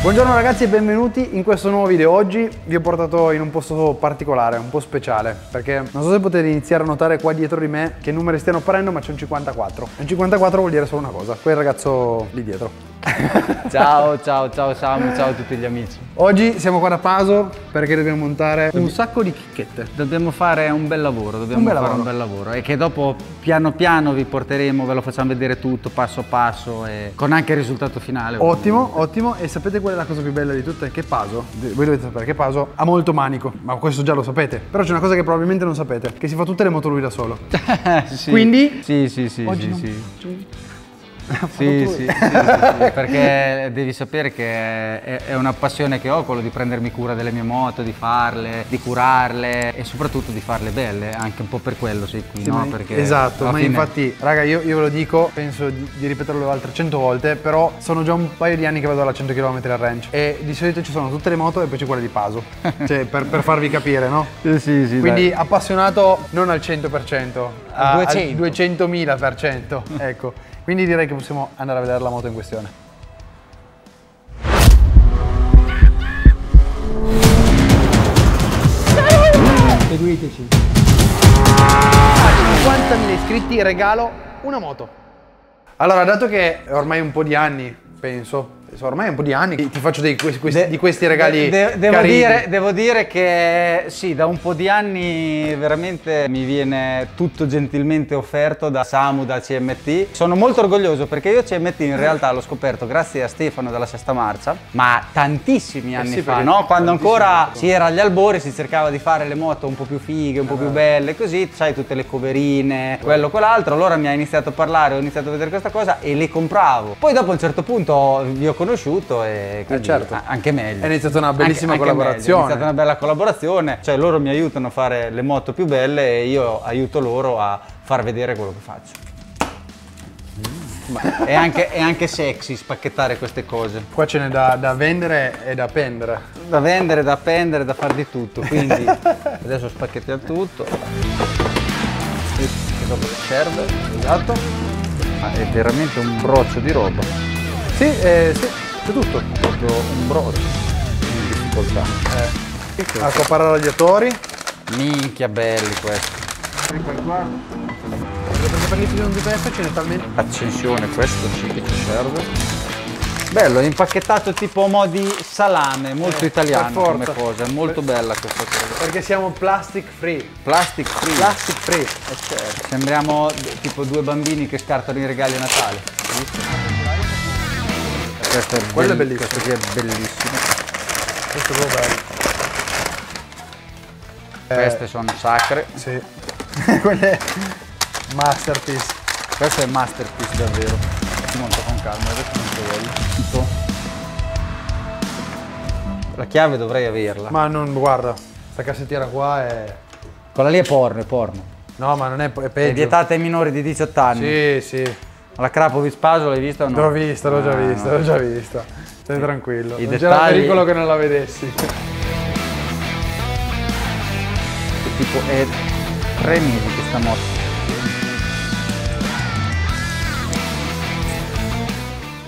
Buongiorno ragazzi e benvenuti in questo nuovo video. Oggi vi ho portato in un posto particolare, un po' speciale, perché non so se potete iniziare a notare qua dietro di me che numeri stiano apparendo, ma c'è un 54. Un 54 vuol dire solo una cosa, quel ragazzo lì dietro. Ciao Samu, ciao a tutti gli amici. Oggi siamo qua da Paso perché dobbiamo montare un sacco di chicchette. Dobbiamo fare un bel lavoro, e che dopo piano piano vi porteremo, ve lo facciamo vedere tutto passo passo e con anche il risultato finale. Ottimo. E sapete qual è la cosa più bella di tutto? È che Paso, voi dovete sapere che Paso ha molto manico, ma questo già lo sapete. Però c'è una cosa che probabilmente non sapete, che si fa tutte le moto lui da solo. Sì. Quindi? Sì, perché devi sapere che è una passione che ho, quello di prendermi cura delle mie moto, di farle, di curarle e soprattutto di farle belle, anche un po' per quello sei qui, no? Perché esatto, ma fine... infatti, raga, io ve lo dico, penso di ripeterlo altre 100 volte, però sono già un paio di anni che vado alla 100 km al range e di solito ci sono tutte le moto e poi c'è quella di Paso, cioè per farvi capire, no? Sì. Quindi dai. Appassionato non al 100%, al 200.000%, ecco. Quindi direi che possiamo andare a vedere la moto in questione. Seguiteci. A 50.000 iscritti regalo una moto. Allora, dato che è ormai un po' di anni, penso, ormai è un po' di anni che ti faccio di questi regali devo dire che sì, da un po' di anni veramente mi viene tutto gentilmente offerto da Samu, da CMT. Sono molto orgoglioso perché io CMT in realtà l'ho scoperto grazie a Stefano dalla Sesta Marcia, ma tantissimi anni fa, no? Quando ancora si era agli albori, si cercava di fare le moto un po' più fighe, un po' più belle, così sai, tutte le coverine, quello quell'altro. Allora mi ha iniziato a parlare, ho iniziato a vedere questa cosa e le compravo. Poi dopo a un certo punto vi ho conosciuto e certo, anche meglio. È iniziata una bellissima collaborazione. È iniziata una bella collaborazione, cioè loro mi aiutano a fare le moto più belle e io aiuto loro a far vedere quello che faccio. È anche sexy spacchettare queste cose. Qua ce n'è da vendere e da appendere. Da vendere, da appendere, da far di tutto. Quindi adesso spacchettiamo tutto. Che roba serve? Esatto. Ma è veramente un broccio di roba. Sì, c'è tutto, proprio un brodo in difficoltà. Accoparra radiatori. Minchia belli questi. Perché per l'ipidino di PF ce n'è talmente. Accensione questo sì che ci serve. Bello, impacchettato tipo a mo' di salame, molto italiano come cosa, è molto bella questa cosa. Perché siamo plastic free. Plastic free. Certo. Sembriamo tipo due bambini che scartano i regali a Natale. Quello è bellissimo. Questo qui è bellissimo. Questo è proprio bello. Queste sono sacre. Sì. Quelle masterpiece. Questo è masterpiece davvero. Ti monto con calma, adesso non lo voglio. Tutto. La chiave dovrei averla. Ma non, guarda, sta cassettiera qua è... Quella lì è porno, No, ma non è, è peggio. È vietata ai minori di 18 anni. Sì. La Krapovic Paso l'hai vista o no? L'ho già vista. Stai tranquillo. Non c'era pericolo che non la vedessi. Tipo è 3 mesi questa moto.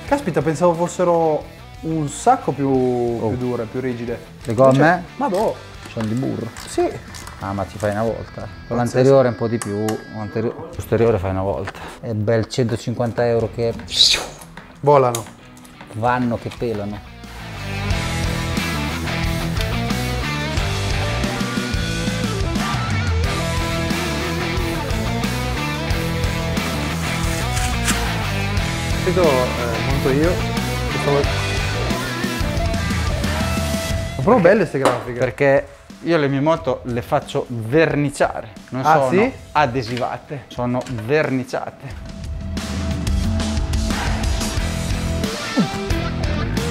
Caspita, pensavo fossero un sacco più dure, più rigide. Le gomme? Ma boh. Sono di burro. Sì. Ah, ma ci fai una volta. Con l'anteriore un po' di più, posteriore fai una volta. È bel 150 euro che volano. Vanno che pelano. Questo monto io. Sono proprio belle queste grafiche. Perché io le mie moto le faccio verniciare, non sono adesivate, sono verniciate.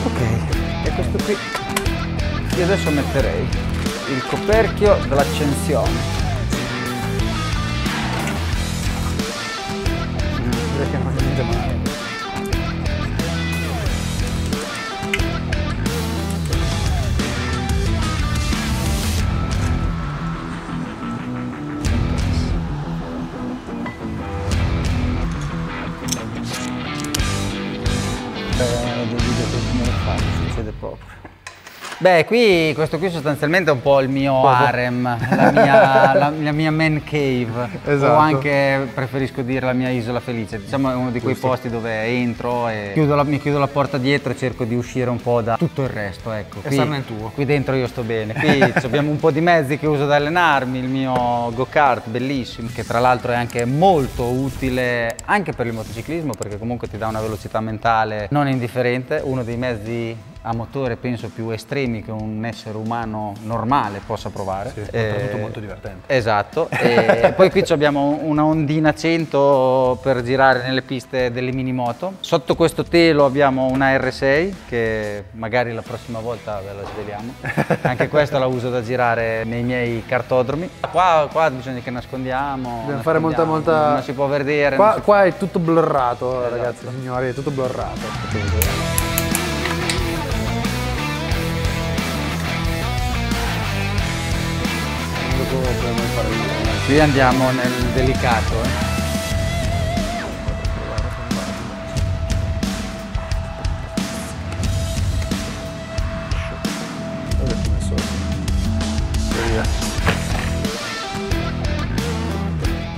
Ok, e questo qui io adesso metterei il coperchio dell'accensione. Direi che non è niente male. sono due video che non lo fare, succede proprio. Beh, qui questo qui sostanzialmente è un po' il mio harem, la mia man cave, esatto. O anche preferisco dire la mia isola felice, diciamo è uno di quei posti dove entro e mi chiudo la porta dietro e cerco di uscire un po' da tutto il resto, ecco. Qui, qui dentro io sto bene, qui abbiamo un po' di mezzi che uso ad allenarmi, il mio go-kart bellissimo, che tra l'altro è anche molto utile anche per il motociclismo perché comunque ti dà una velocità mentale non indifferente, uno dei mezzi a motore penso più estremi che un essere umano normale possa provare. Sì, soprattutto molto divertente. Esatto, e poi qui abbiamo una ondina 100 per girare nelle piste delle mini moto. Sotto questo telo abbiamo una R6 che magari la prossima volta ve la sveliamo. Anche questa la uso da girare nei miei cartodromi. Qua bisogna che nascondiamo. Dobbiamo fare molta... non si può vedere. Qua è tutto blurrato, esatto. Ragazzi, signori, è tutto blurrato. Qui andiamo nel delicato.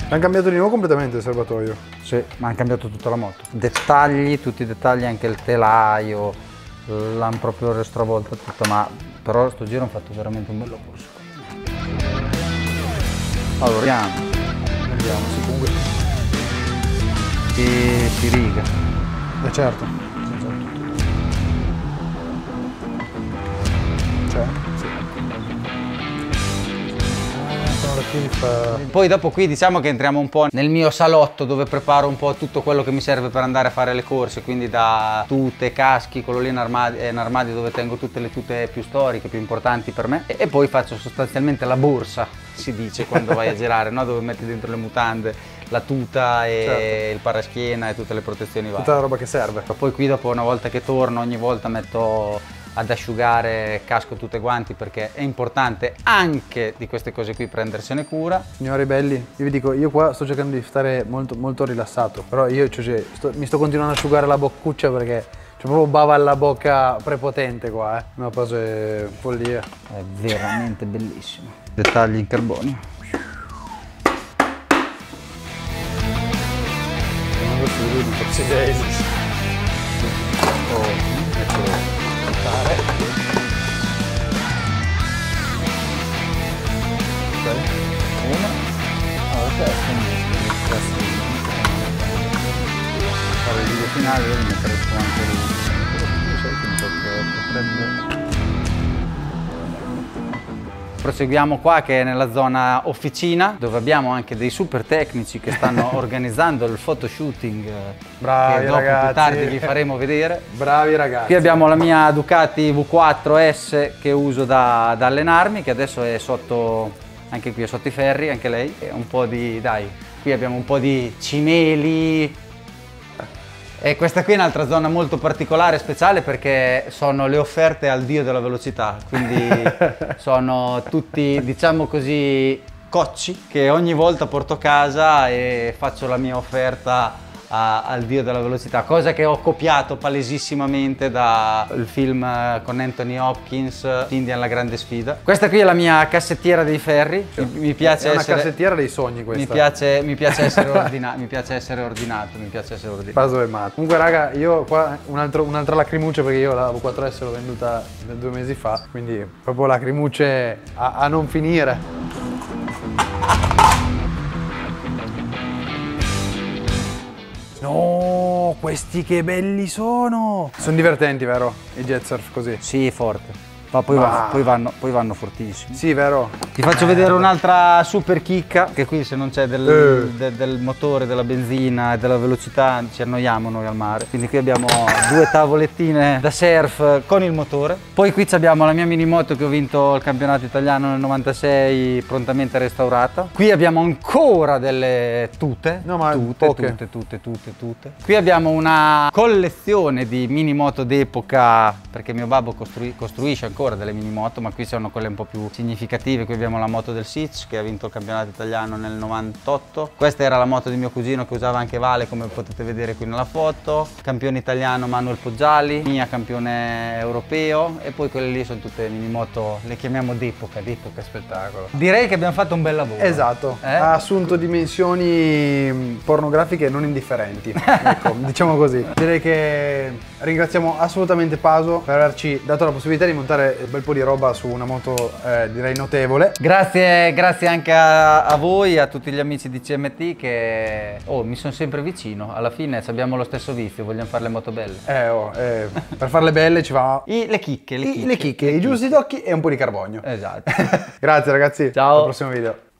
Hanno cambiato di nuovo completamente il serbatoio. Sì, ma hanno cambiato tutta la moto. Dettagli, tutti i dettagli, anche il telaio, l'hanno proprio stravolta tutta, ma però sto giro hanno fatto veramente un bello corso. Allora, andiamo, sì, comunque. E si riga. Certo. Cioè? Sì. Poi dopo qui diciamo che entriamo un po' nel mio salotto dove preparo un po' tutto quello che mi serve per andare a fare le corse, quindi da tute, caschi, quello lì è un armadio dove tengo tutte le tute più storiche, più importanti per me, e poi faccio sostanzialmente la borsa, si dice quando vai a girare, no? Dove metti dentro le mutande, la tuta e certo. Il paraschiena e tutte le protezioni varie. Tutta la roba che serve. Poi qui dopo, una volta che torno, ogni volta metto ad asciugare casco, tutte guanti, perché è importante anche di queste cose qui prendersene cura. Signori belli, io vi dico, io qua sto cercando di stare molto, molto rilassato, però io cioè, mi sto continuando ad asciugare la boccuccia perché c'è proprio bava alla bocca prepotente qua, una cosa follia. È veramente bellissimo. Dettagli in carbonio. Oh, fare il video finale, devo mettere anche lì. Proseguiamo qua che è nella zona officina dove abbiamo anche dei super tecnici che stanno organizzando il photoshooting. Bravi che dopo ragazzi. Più tardi vi faremo vedere. Bravi ragazzi. Qui abbiamo la mia Ducati V4S che uso da allenarmi, che adesso è sotto, anche qui è sotto i ferri, anche lei. È un po' di, dai, qui abbiamo un po' di cimeli. E questa qui è un'altra zona molto particolare e speciale perché sono le offerte al dio della velocità, quindi sono tutti, diciamo così, cocci che ogni volta porto a casa e faccio la mia offerta al dio della velocità, cosa che ho copiato palesissimamente dal film con Anthony Hopkins, Indian La Grande Sfida. Questa qui è la mia cassettiera dei ferri, mi piace essere... È una cassettiera dei sogni questa. Mi piace essere ordinato, mi piace essere ordinato. Paso e matto. Comunque raga, io qua un'altra lacrimuccia perché io la V4S l'ho venduta 2 mesi fa, quindi proprio lacrimucce a non finire. No, questi che belli sono! Sono divertenti, vero? I jet surf così? Sì, forte. Ma poi vanno fortissimi. Sì, vero? Ti faccio vedere un'altra super chicca, che qui se non c'è del motore, della benzina e della velocità ci annoiamo noi al mare. Quindi qui abbiamo 2 tavolettine da surf con il motore. Poi qui abbiamo la mia minimoto che ho vinto il campionato italiano nel 96, prontamente restaurata. Qui abbiamo ancora delle tute. No, ma tutte. Qui abbiamo una collezione di minimoto d'epoca, perché mio babbo costruisce ancora ancora delle mini moto, ma qui sono quelle un po' più significative. Qui abbiamo la moto del Sitch che ha vinto il campionato italiano nel 98. Questa era la moto di mio cugino che usava anche Vale, come potete vedere qui nella foto. Campione italiano Manuel Poggiali, mia campione europeo, e poi quelle lì sono tutte mini moto, le chiamiamo d'epoca spettacolo. Direi che abbiamo fatto un bel lavoro. Esatto, ha assunto dimensioni pornografiche non indifferenti, ecco, diciamo così. Direi che ringraziamo assolutamente Paso per averci dato la possibilità di montare un bel po' di roba su una moto direi notevole. Grazie anche a voi, a tutti gli amici di CMT che mi sono sempre vicino. Alla fine abbiamo lo stesso vizio, vogliamo fare le moto belle. Per farle belle ci va le chicche, i giusti tocchi e un po' di carbonio. Esatto. Grazie ragazzi, ciao, al prossimo video.